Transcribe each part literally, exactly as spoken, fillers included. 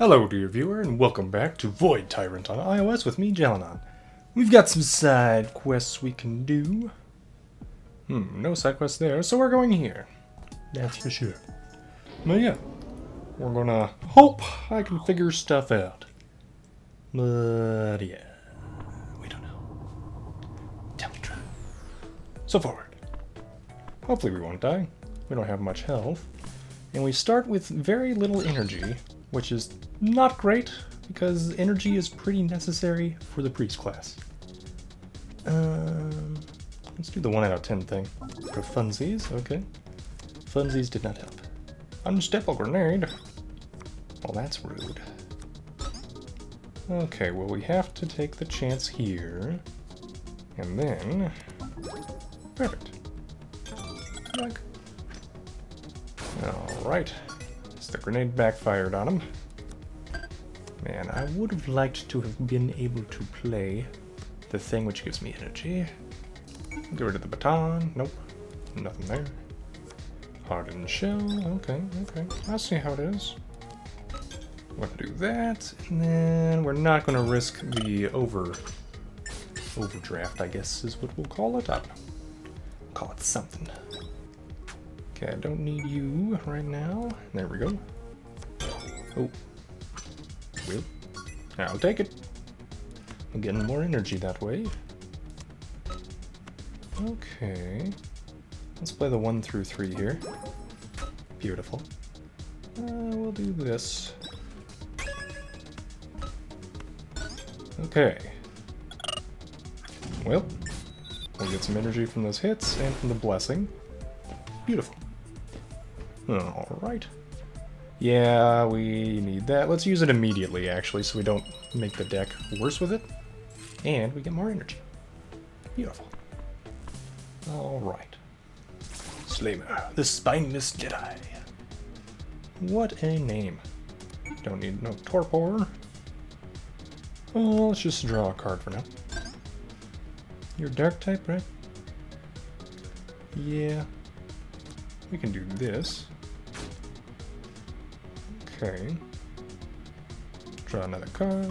Hello dear viewer, and welcome back to Void Tyrant on iOS with me, Jalinon. We've got some side quests we can do. Hmm, no side quests there, so we're going here. That's for sure. But yeah, we're gonna hope I can figure stuff out. But yeah, we don't know. Tell me try. So forward. Hopefully we won't die. We don't have much health. And we start with very little energy, which is not great, because energy is pretty necessary for the priest class. Um, let's do the one out of ten thing. For funsies, okay. Funsies did not help. Unstable grenade! Well, that's rude. Okay, well, we have to take the chance here. And then... perfect. Alright. The grenade backfired on him. Man, I would have liked to have been able to play the thing which gives me energy. Get rid of the baton. Nope. Nothing there. Hardened shell. Okay, okay. I see how it is. We're gonna do that, and then we're not gonna risk the over overdraft, I guess is what we'll call it up. Call it something. Okay, I don't need you right now. There we go. Oh. Well, I'll take it. I'm getting more energy that way. Okay. Let's play the one through three here. Beautiful. Uh, we'll do this. Okay. Well, we'll get some energy from those hits and from the blessing. Beautiful. Alright. Yeah, we need that. Let's use it immediately, actually, so we don't make the deck worse with it. And we get more energy. Beautiful. Alright. Slamour, the Spineless Jedi. What a name. Don't need no torpor. Oh, let's just draw a card for now. You're dark type, right? Yeah. We can do this. Okay. Draw another card.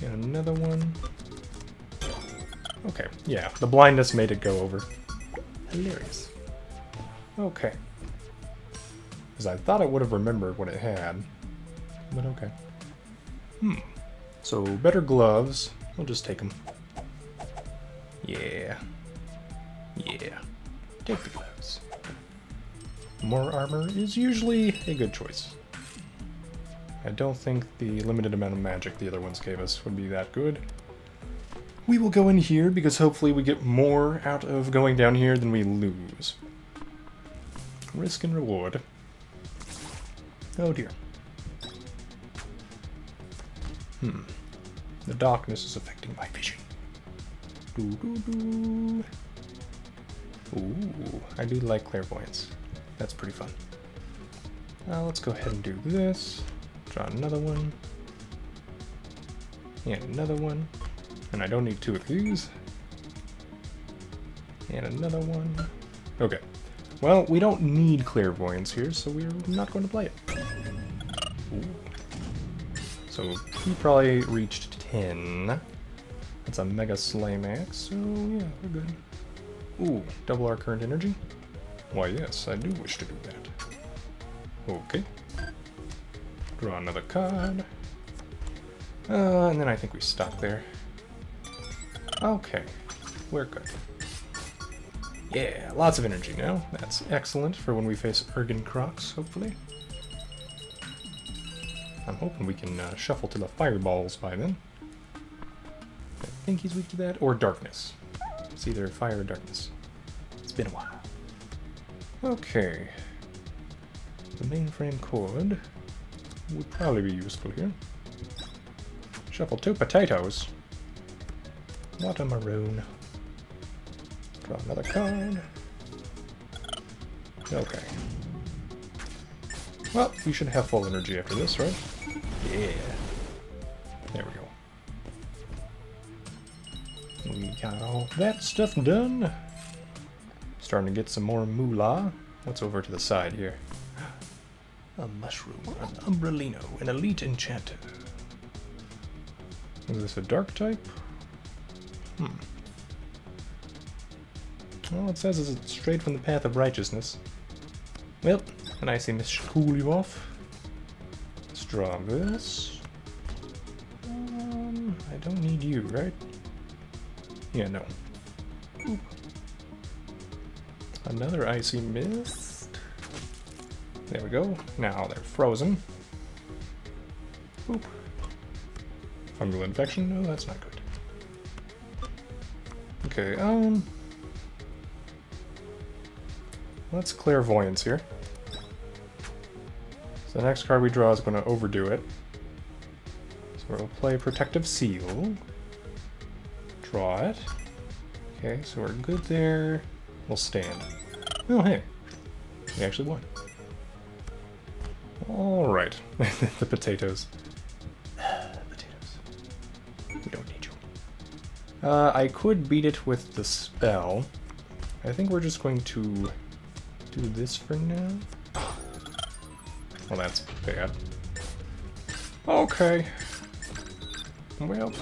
Get another one. Okay, yeah, the blindness made it go over. Hilarious. Okay. Because I thought I would have remembered what it had. But okay. Hmm. So, better gloves. We'll just take them. Yeah. Yeah. Take the gloves. More armor is usually a good choice. I don't think the limited amount of magic the other ones gave us would be that good. We will go in here because hopefully we get more out of going down here than we lose. Risk and reward. Oh dear. Hmm. The darkness is affecting my vision. Doo doo doo. Ooh, I do like clairvoyance. That's pretty fun. Uh, let's go ahead and do this. Draw another one. And another one. And I don't need two of these. And another one. Okay. Well, we don't need clairvoyance here, so we're not going to play it. Ooh. So he probably reached ten. That's a Mega Sleeve, so yeah, we're good. Ooh, double our current energy. Why yes, I do wish to do that. Okay. Draw another card. Uh, and then I think we stop there. Okay, we're good. Yeah, lots of energy now. That's excellent for when we face Ergon Crocs, hopefully. I'm hoping we can uh, shuffle to the fireballs by then. I think he's weak to that, or darkness. It's either fire or darkness. It's been a while. Okay. The mainframe cord would probably be useful here. Shuffle two potatoes. Not a maroon. Draw another card. Okay. Well, we should have full energy after this, right? Yeah. There we go. We got all that stuff done. Starting to get some more moolah. What's over to the side here? a mushroom, an Umbrelino, an elite enchanter. Is this a dark type? Hmm. All it says is it's strayed from the path of righteousness. Well, and I say, Miss Cool, you off. Let's draw this. Um, I don't need you, right? Yeah, no. Oop. Another icy mist. There we go. Now they're frozen. Oop. Fungal infection? No, that's not good. Okay, um... let's clairvoyance here. So the next card we draw is going to overdo it. So we'll play Protective Seal. Draw it. Okay, so we're good there. We'll stand. Oh, hey. We actually won. Alright. The potatoes. Potatoes. We don't need you. Uh, I could beat it with the spell. I think we're just going to do this for now. Well, that's bad. Okay. Well.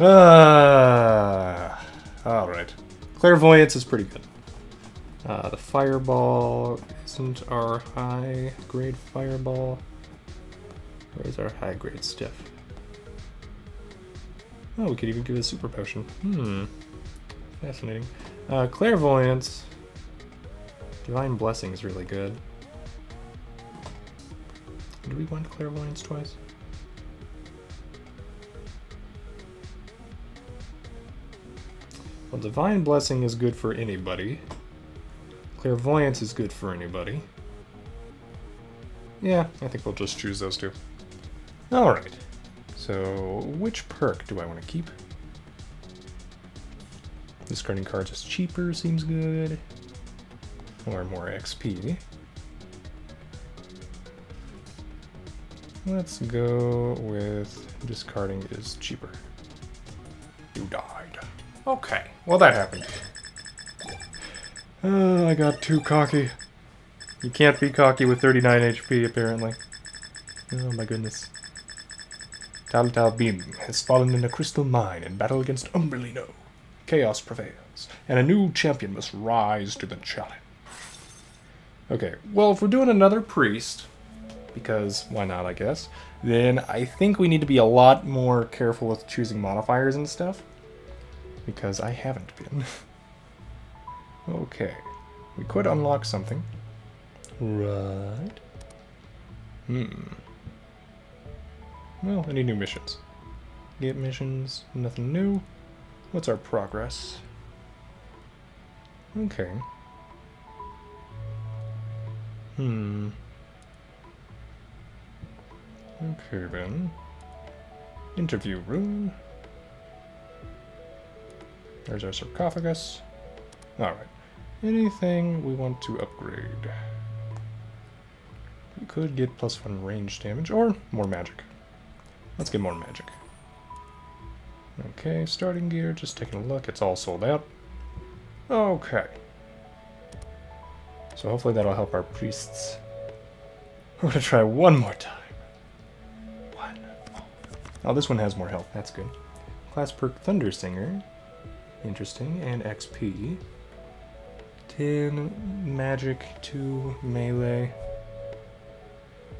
Ah, alright. Clairvoyance is pretty good. Uh, the fireball isn't our high grade fireball. Where's our high grade stuff? Oh, we could even give it a super potion. Hmm. Fascinating. Uh, clairvoyance. Divine Blessing is really good. Do we want clairvoyance twice? Well, Divine Blessing is good for anybody. Clairvoyance is good for anybody. Yeah, I think we'll just choose those two. Alright. So, which perk do I want to keep? Discarding cards is cheaper, seems good. Or more X P. Let's go with discarding is cheaper. You died. Okay, well that happened. Oh, I got too cocky. You can't be cocky with thirty-nine H P, apparently. Oh my goodness. Tal Tal Beam has fallen in a crystal mine in battle against Umbrelino. Chaos prevails, and a new champion must rise to the challenge. Okay, well, if we're doing another priest, because why not, I guess, then I think we need to be a lot more careful with choosing modifiers and stuff. Because I haven't been. Okay. We could unlock something. Right. Hmm. Well, any new missions? Get missions, nothing new. What's our progress? Okay. Hmm. Okay then. Interview room. There's our sarcophagus. Alright. Anything we want to upgrade. We could get plus one range damage or more magic. Let's get more magic. Okay, starting gear, just taking a look. It's all sold out. Okay. So hopefully that'll help our priests. We're gonna try one more time. One. Oh, this one has more health. That's good. Class perk Thundersinger. Interesting, and X P. ten magic, two melee.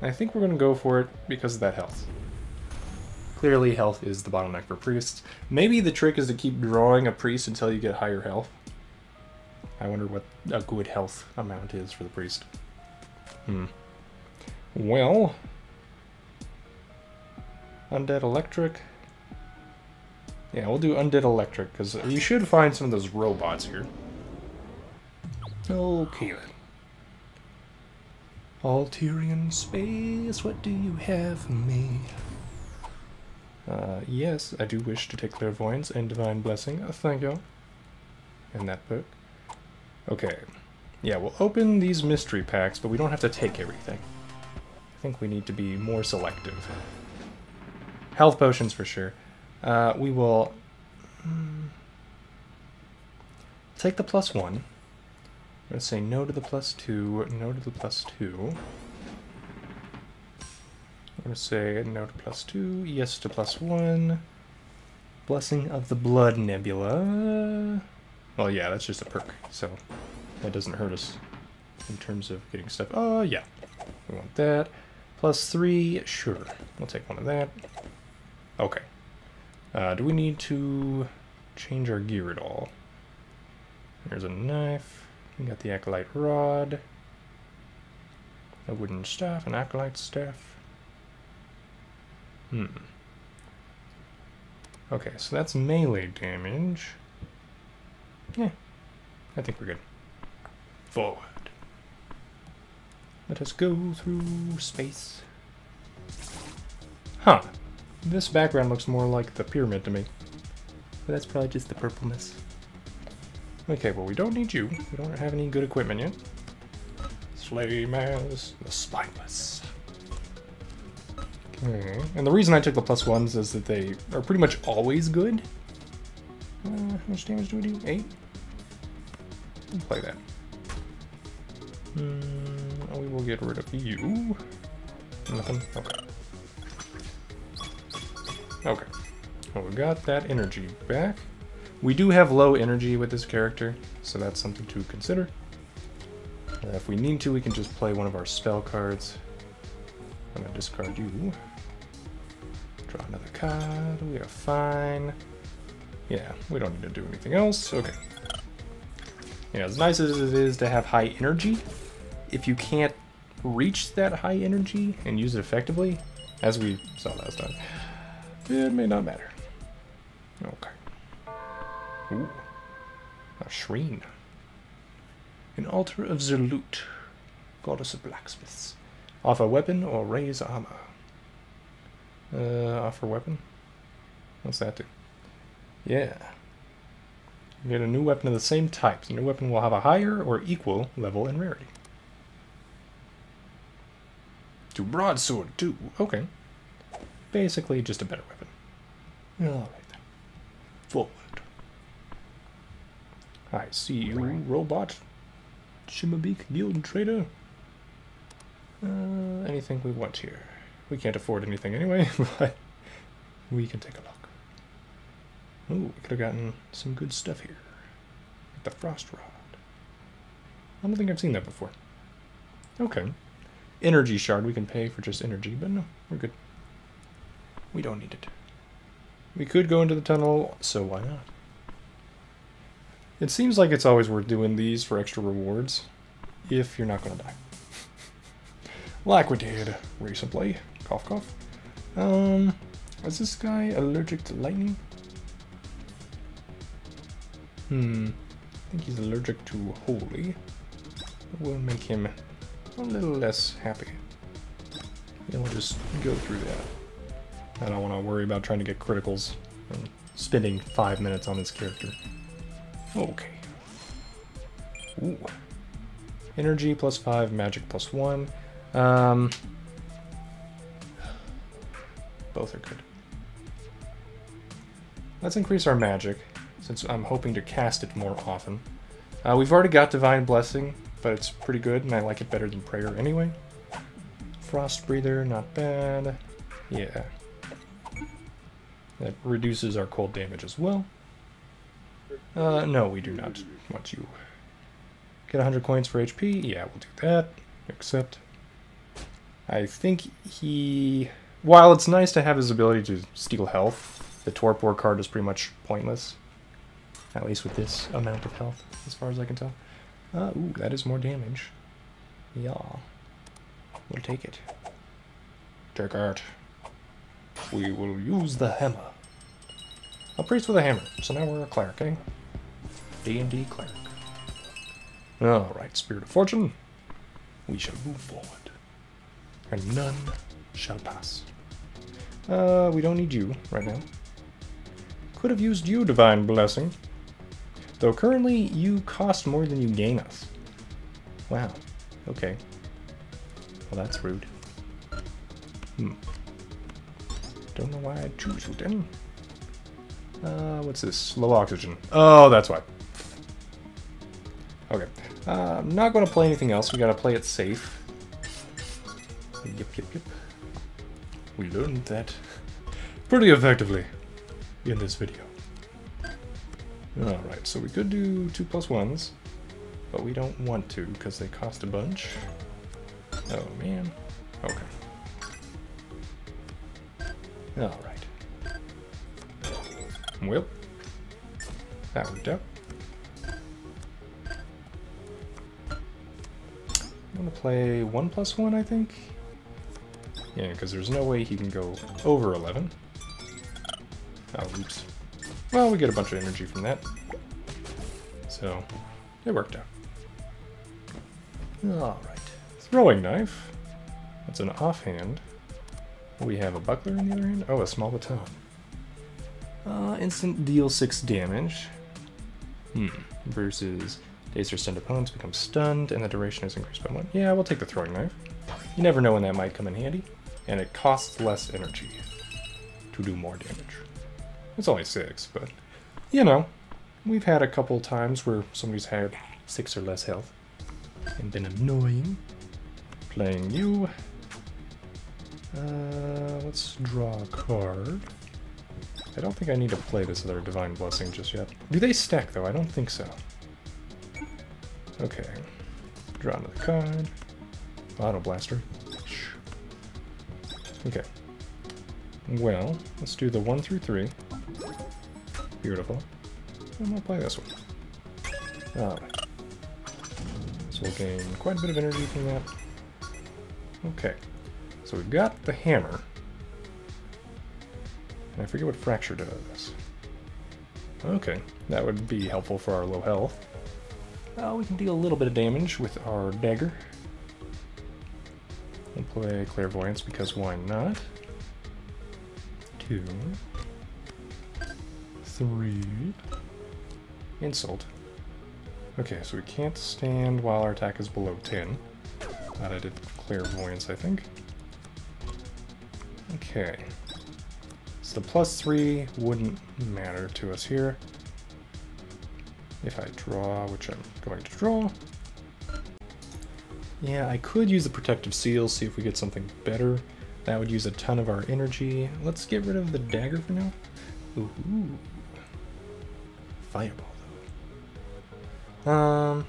I think we're gonna go for it because of that health. Clearly health is the bottleneck for priests. Maybe the trick is to keep drawing a priest until you get higher health. I wonder what a good health amount is for the priest. Hmm. Well. Undead Electric. Yeah, we'll do Undead Electric, because you should find some of those robots here. Okay then. Altarian space, what do you have for me? Uh, yes, I do wish to take Clairvoyance and Divine Blessing. Oh, thank you. And that book. Okay. Yeah, we'll open these mystery packs, but we don't have to take everything. I think we need to be more selective. Health potions for sure. Uh, we will mm, take the plus one. Let's say no to the plus two, no to the plus two. I'm going to say no to plus two, yes to plus one. Blessing of the Blood Nebula. Well, yeah, that's just a perk, so that doesn't hurt us in terms of getting stuff. Oh, yeah, we want that. Plus three, sure. We'll take one of that. Okay. Uh, do we need to change our gear at all? There's a knife. We got the Acolyte Rod. A wooden staff, an Acolyte Staff. Hmm. Okay, so that's melee damage. Yeah, I think we're good. Forward. Let us go through space. Huh. This background looks more like the pyramid to me. But that's probably just the purpleness. Okay, well, we don't need you. We don't have any good equipment yet. Slaymas the Spineless. And the reason I took the plus ones is that they are pretty much always good. Uh, how much damage do we do? Eight? We'll play that. Mm, we will get rid of you. Nothing? Okay. Okay. Well, we got that energy back. We do have low energy with this character, so that's something to consider. Uh, if we need to, we can just play one of our spell cards. I'm gonna discard you. Draw another card. We are fine. Yeah, we don't need to do anything else. Okay. Yeah, as nice as it is to have high energy, if you can't reach that high energy and use it effectively, as we saw last time, it may not matter. Okay. Ooh. A shrine. An Altar of Zerloot, Goddess of Blacksmiths. Offer weapon or raise armor. Uh, offer weapon? What's that do? Yeah. You get a new weapon of the same type. The new weapon will have a higher or equal level in rarity. To broadsword, too. Okay. Basically, just a better weapon. Alright then. Forward. I see you, robot. Shimmerbeak, guild trader. Uh, anything we want here. We can't afford anything anyway, but we can take a look. Ooh, we could have gotten some good stuff here. Like the Frost Rod. I don't think I've seen that before. Okay. Energy Shard, we can pay for just energy, but no, we're good. We don't need it. We could go into the tunnel, so why not? It seems like it's always worth doing these for extra rewards, if you're not going to die. Like we did recently. Cough, cough. Um, is this guy allergic to lightning? Hmm. I think he's allergic to holy. We'll make him a little less happy. And we'll just go through that. I don't want to worry about trying to get criticals and spending five minutes on this character. Okay. Ooh. Energy plus five, magic plus one. Um, both are good. Let's increase our magic, since I'm hoping to cast it more often. Uh, we've already got Divine Blessing, but it's pretty good, and I like it better than Prayer anyway. Frost Breather, not bad. Yeah. That reduces our cold damage as well. Uh, no, we do not want you. Get one hundred coins for H P? Yeah, we'll do that. Accept. I think he... While it's nice to have his ability to steal health, the Torpor card is pretty much pointless. At least with this amount of health, as far as I can tell. Uh, ooh, that is more damage. Yeah. We'll take it. Take art. We will use the hammer. A priest with a hammer. So now we're a cleric, eh? D and D cleric. Alright, Spirit of Fortune. We shall move forward. And none shall pass. Uh, we don't need you right now. Could have used you, Divine Blessing. Though currently, you cost more than you gain us. Wow. Okay. Well, that's rude. Hmm. Don't know why I'd choose you then. Uh, what's this? Low oxygen. Oh, that's why. Okay. Uh, I'm not going to play anything else. We got to play it safe. Yep, yep, yep. We learned that pretty effectively in this video. Alright, so we could do two plus ones, but we don't want to because they cost a bunch. Oh, man. Okay. Alright. Well, that worked out. I'm gonna play one plus one, I think. Yeah, because there's no way he can go over eleven. Oh, oops. Well, we get a bunch of energy from that. So, it worked out. Alright. Throwing knife. That's an offhand. We have a buckler in the other hand. Oh, a small baton. Uh, instant deal six damage. Hmm. Versus Dacer stunned opponents become stunned and the duration is increased by one. Yeah, we'll take the throwing knife. You never know when that might come in handy. And it costs less energy to do more damage. It's only six, but, you know, we've had a couple times where somebody's had six or less health and been annoying. Playing you. Uh, let's draw a card. I don't think I need to play this other Divine Blessing just yet. Do they stack, though? I don't think so. Okay. Draw another card. Auto Blaster. Okay. Well, let's do the one through three. Beautiful. And we'll play this one. Alright. So we'll gain quite a bit of energy from that. Okay. So we've got the hammer. And I forget what fracture does. Okay, that would be helpful for our low health. Uh, we can deal a little bit of damage with our dagger. We'll play clairvoyance because why not? Two. Three. Insult. Okay, so we can't stand while our attack is below ten. That I did clairvoyance, I think. Okay. So the plus three wouldn't matter to us here. If I draw, which I'm going to draw. Yeah, I could use the protective seal, see if we get something better. That would use a ton of our energy. Let's get rid of the dagger for now. Ooh. Fireball, though. Um.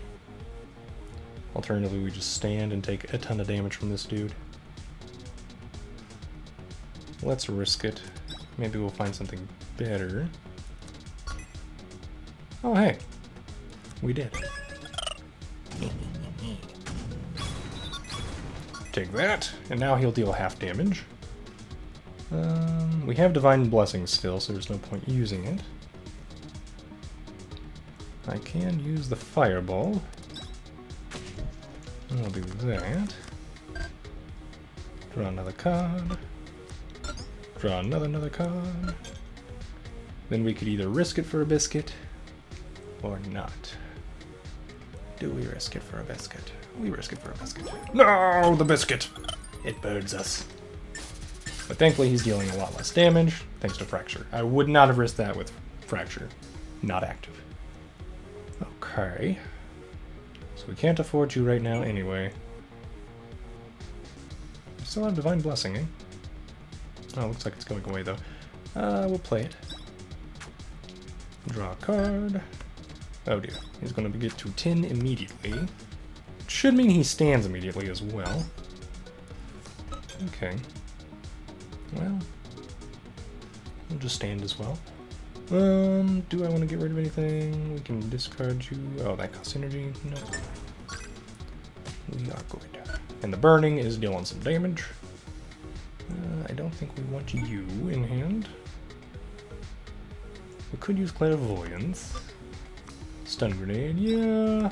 Alternatively, we just stand and take a ton of damage from this dude. Let's risk it. Maybe we'll find something better. Oh, hey. We did. Take that, and now he'll deal half damage. Um, we have Divine Blessing still, so there's no point using it. I can use the Fireball. I'll do that. Draw another card. Draw another another card. Then we could either risk it for a biscuit or not. Do we risk it for a biscuit? We risk it for a biscuit. No, the biscuit! It burns us. But thankfully he's dealing a lot less damage thanks to Fracture. I would not have risked that with Fracture. Not active. Okay. So we can't afford you right now anyway. We still have Divine Blessing, eh? Oh, looks like it's going away though. Uh, we'll play it. Draw a card. Oh dear, he's going to get to ten immediately. Should mean he stands immediately as well. Okay. Well, we'll just stand as well. Um, do I want to get rid of anything? We can discard you. Oh, that costs energy. No. We are good. And the burning is dealing some damage. Uh, I don't think we want you in hand. We could use clairvoyance. Stun grenade, yeah.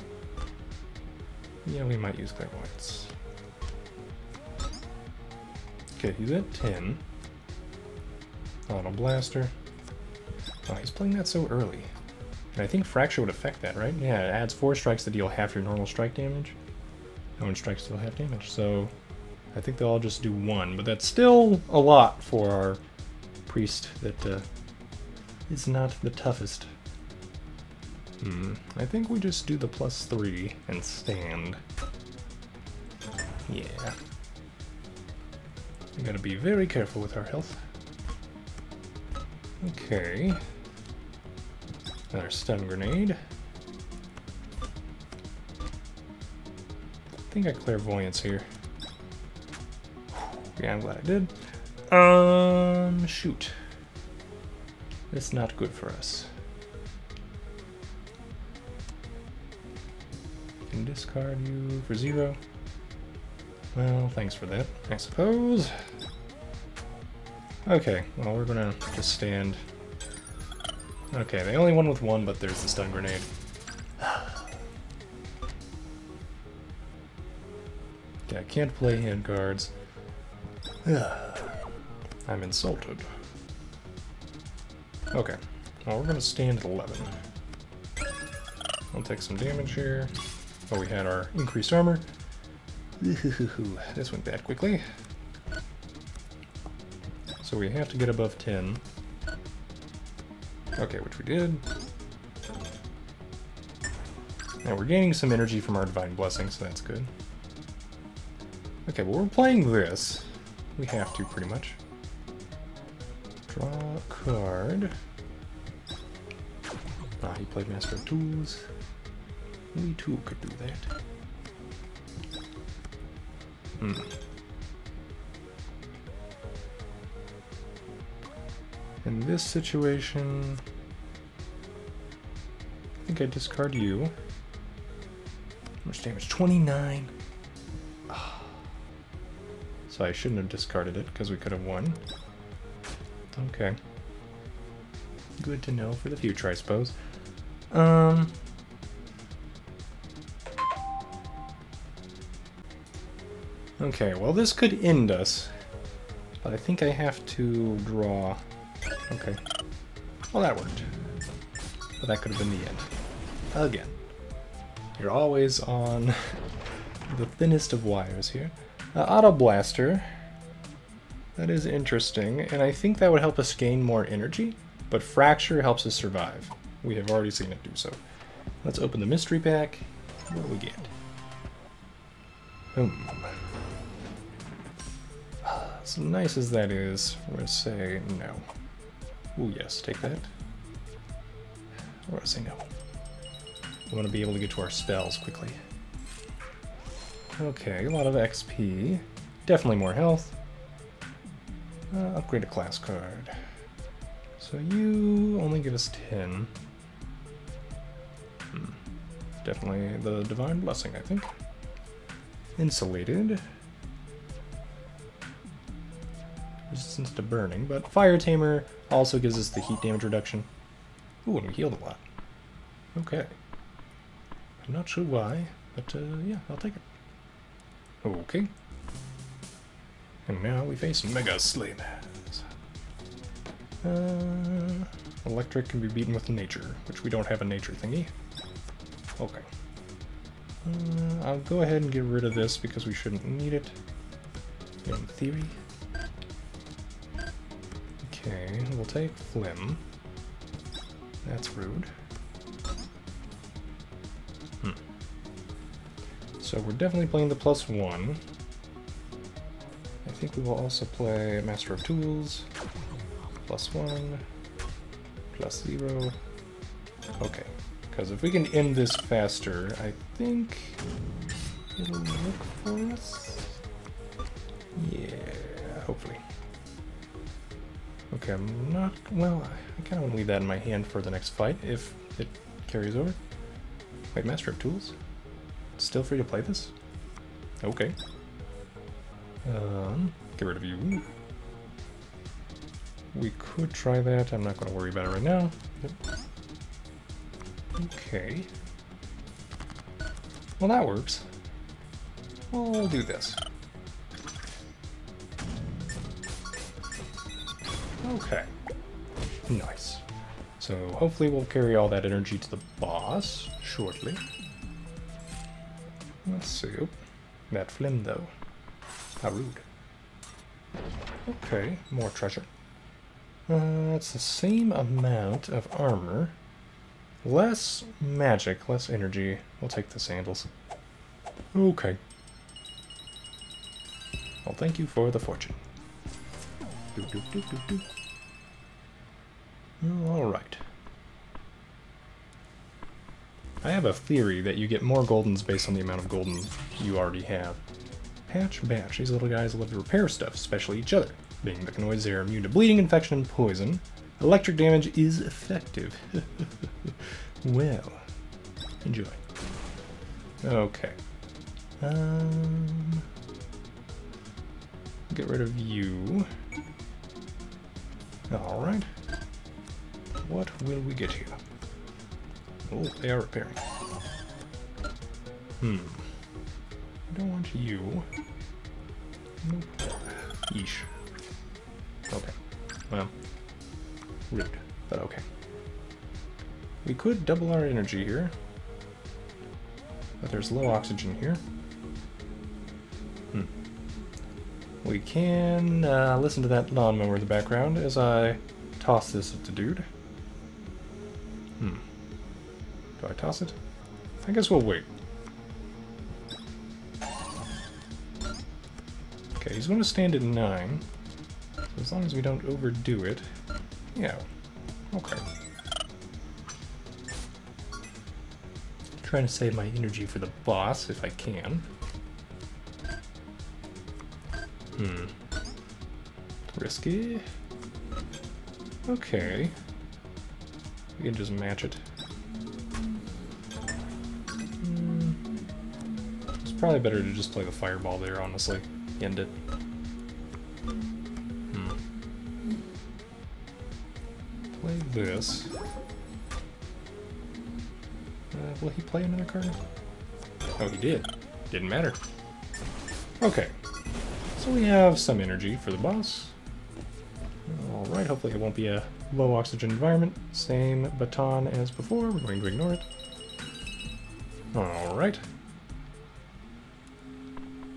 Yeah, we might use clairvoyance. Okay, he's at ten. Auto blaster. Oh, he's playing that so early. And I think Fracture would affect that, right? Yeah, it adds four strikes to deal half your normal strike damage. No one strikes to deal half damage, so I think they'll all just do one, but that's still a lot for our priest that uh, is not the toughest. Hmm, I think we just do the plus three and stand. Yeah. We gotta be very careful with our health. Okay. Another stun grenade. I think I clairvoyance here. Yeah, I'm glad I did. Um, shoot. That's not good for us. Can discard you for zero. Well, thanks for that, I suppose. Okay, well, we're gonna just stand. Okay, they only won with one, but there's the stun grenade. I can't play hand guards. I'm insulted. Okay. Well, we're gonna stand at eleven. I'll take some damage here. Oh, we had our increased armor. This went bad quickly. So we have to get above ten. Okay, which we did. Now we're gaining some energy from our Divine Blessing, so that's good. Okay, well, we're playing this. We have to, pretty much. Draw a card. Ah, he played Master of Tools. We, too, could do that. Hmm. In this situation... I think I discard you. How much damage? twenty-nine! So I shouldn't have discarded it, because we could have won. Okay. Good to know for the future, I suppose. Um... Okay, well, this could end us. But I think I have to draw... Okay. Well, that worked. But that could have been the end. Again. You're always on the thinnest of wires here. Uh, Auto Blaster. That is interesting, and I think that would help us gain more energy, but Fracture helps us survive. We have already seen it do so. Let's open the mystery pack. What do we get? Boom. As nice as that is, we're gonna say no. Oh yes, take that. We're gonna say no. We want to be able to get to our spells quickly. Okay, a lot of X P. Definitely more health. Uh, upgrade a class card. So you only give us ten. Hmm. Definitely the Divine Blessing, I think. Insulated. Resistance to burning, but Fire Tamer also gives us the heat damage reduction. Ooh, and we healed a lot. Okay. I'm not sure why, but uh, yeah, I'll take it. Okay. And now we face Mega Sleeve. Uh, electric can be beaten with nature, which we don't have a nature thingy. Okay. Uh, I'll go ahead and get rid of this because we shouldn't need it. In theory. Okay, we'll take Flim. That's rude. So we're definitely playing the plus one. I think we will also play Master of Tools. Plus one. Plus zero. Okay. Because if we can end this faster, I think it'll work for us. Yeah, hopefully. Okay, I'm not... Well, I kind of want to leave that in my hand for the next fight, if it carries over. Wait, Master of Tools? Still free to play this? Okay. Um, get rid of you. We could try that. I'm not going to worry about it right now. Yep. Okay. Well, that works. We'll do this. Okay. Nice. So hopefully we'll carry all that energy to the boss shortly. Let's see. Oop. That Flim, though. How rude. Okay, more treasure. Uh, it's the same amount of armor. Less magic, less energy. We'll take the sandals. Okay. Well, thank you for the fortune. Do, do, do, do, do. Alright. I have a theory that you get more goldens based on the amount of golden you already have. Patch Bash. These little guys love to repair stuff, especially each other. Being mechanoids, they are immune to bleeding, infection, and poison. Electric damage is effective. Well, enjoy. Okay. Um, get rid of you. Alright. What will we get here? Oh, they are repairing. Hmm. I don't want you. Nope. Yeesh. Okay. Well. Rude, but okay. We could double our energy here. But there's low oxygen here. Hmm. We can uh, listen to that lawnmower in the background as I toss this at the dude. Hmm. Do I toss it? I guess we'll wait. Okay, he's going to stand at nine. So as long as we don't overdo it. Yeah, okay. Trying to save my energy for the boss, if I can. Hmm. Risky. Okay. We can just match it. Hmm. It's probably better to just play the fireball there, honestly. End it. This. Uh, will he play another card? Oh, he did. Didn't matter. Okay. So we have some energy for the boss. Alright, hopefully it won't be a low oxygen environment. Same baton as before. We're going to ignore it. Alright.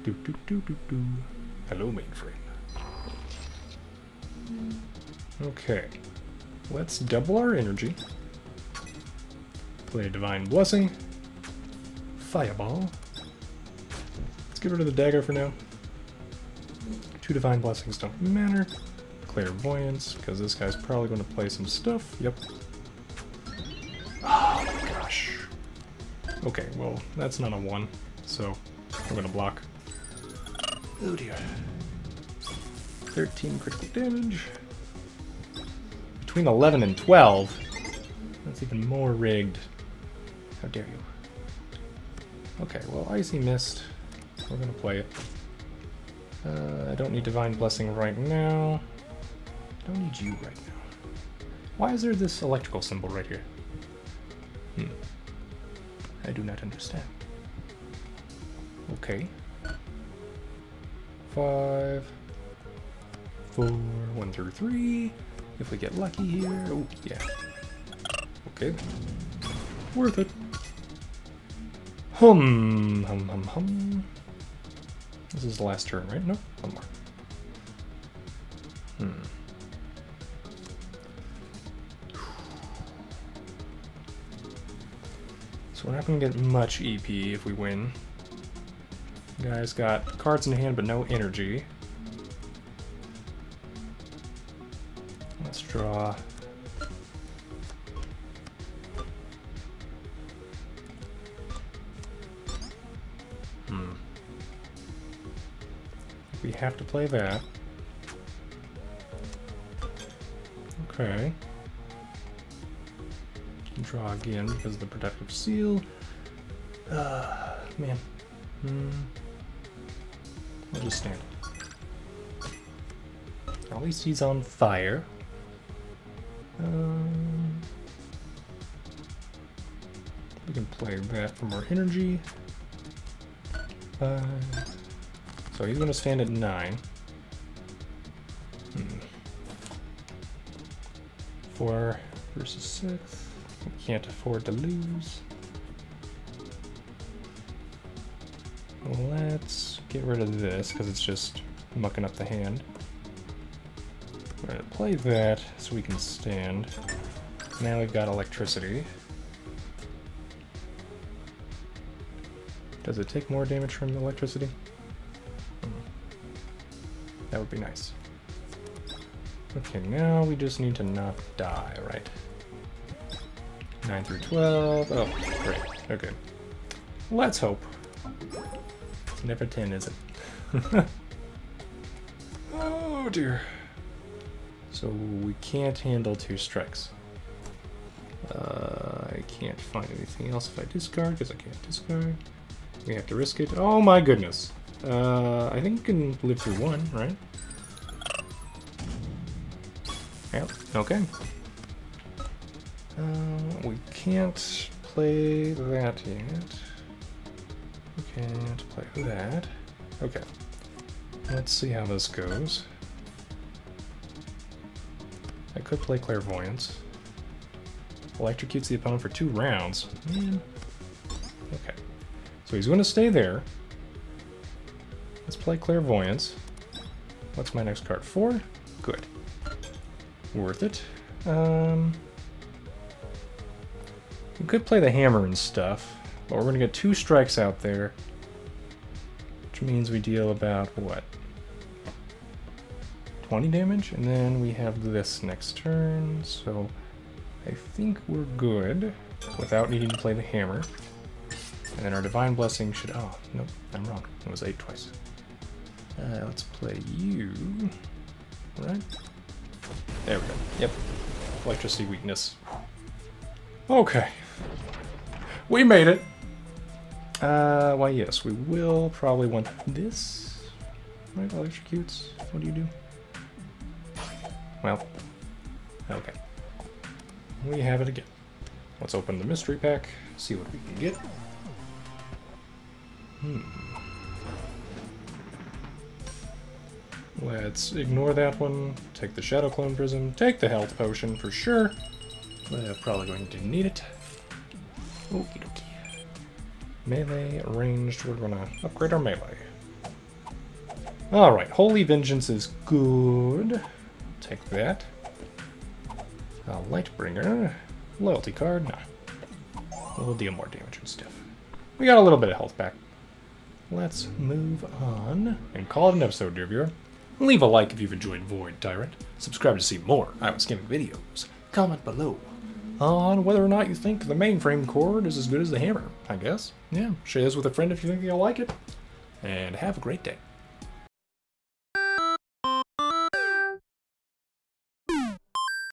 Do, do, do, do, do. Hello, mainframe. Okay. Let's double our energy. Play a Divine Blessing. Fireball. Let's get rid of the dagger for now. Two Divine Blessings don't matter. Clairvoyance, because this guy's probably going to play some stuff. Yep. Oh my gosh. Okay, well, that's not a one, so I'm going to block. Oh dear. thirteen critical damage. Between eleven and twelve, that's even more rigged. How dare you. Okay, well, Icy Mist, we're gonna play it. Uh, I don't need Divine Blessing right now. I don't need you right now. Why is there this electrical symbol right here? Hmm. I do not understand. Okay. Five, four, one through three. If we get lucky here... Oh, yeah. Okay. Worth it. Hum, hum, hum, hum. This is the last turn, right? No, one more. Hmm. So we're not going to get much E P if we win. The guy's got cards in hand, but no energy. Draw. Hmm. We have to play that. Okay. Draw again because of the protective seal. Uh, man. Hmm. I'll just stand. At least he's on fire. Um, we can play that for more energy. Uh, so he's going to stand at nine. Hmm. Four versus six. We can't afford to lose. Let's get rid of this because it's just mucking up the hand. Alright, play that so we can stand. Now we've got electricity. Does it take more damage from electricity? Mm. That would be nice. Okay, now we just need to not die, right? nine through twelve. Oh, great. Okay. Let's hope. It's never ten, is it? Oh, dear. So we can't handle two strikes. Uh, I can't find anything else if I discard, because I can't discard. We have to risk it. Oh my goodness. Uh, I think you can live through one, right? Yep, okay. Uh, we can't play that yet. We can't play that. Okay. Let's see how this goes. I could play Clairvoyance. Electrocutes the opponent for two rounds. Man. Okay. So he's going to stay there. Let's play Clairvoyance. What's my next card? Four? Good. Worth it. Um, we could play the hammer and stuff, but we're going to get two strikes out there, which means we deal about, what, twenty damage? And then we have this next turn, so I think we're good without needing to play the hammer. And then our Divine Blessing should... Oh, nope, I'm wrong. It was eight twice. Uh, let's play you. Right? There we go. Yep. Electricity weakness. Okay. We made it! Uh, why yes, we will probably want this. Right, electrocutes. What do you do? Well. Okay. We have it again. Let's open the mystery pack, see what we can get. Hmm. Let's ignore that one, take the Shadow Clone Prism, take the Health Potion for sure. We're probably going to need it. Okie dokie. Melee, ranged, we're gonna upgrade our melee. Alright, Holy Vengeance is good. Take that. A Lightbringer. Loyalty card, nah. We'll deal more damage and stuff. We got a little bit of health back. Let's move on and call it an episode, dear viewer. Leave a like if you've enjoyed Void Tyrant. Subscribe to see more Iowa Gaming videos. Comment below on whether or not you think the mainframe cord is as good as the hammer, I guess. Yeah, share this with a friend if you think you'll like it. And have a great day.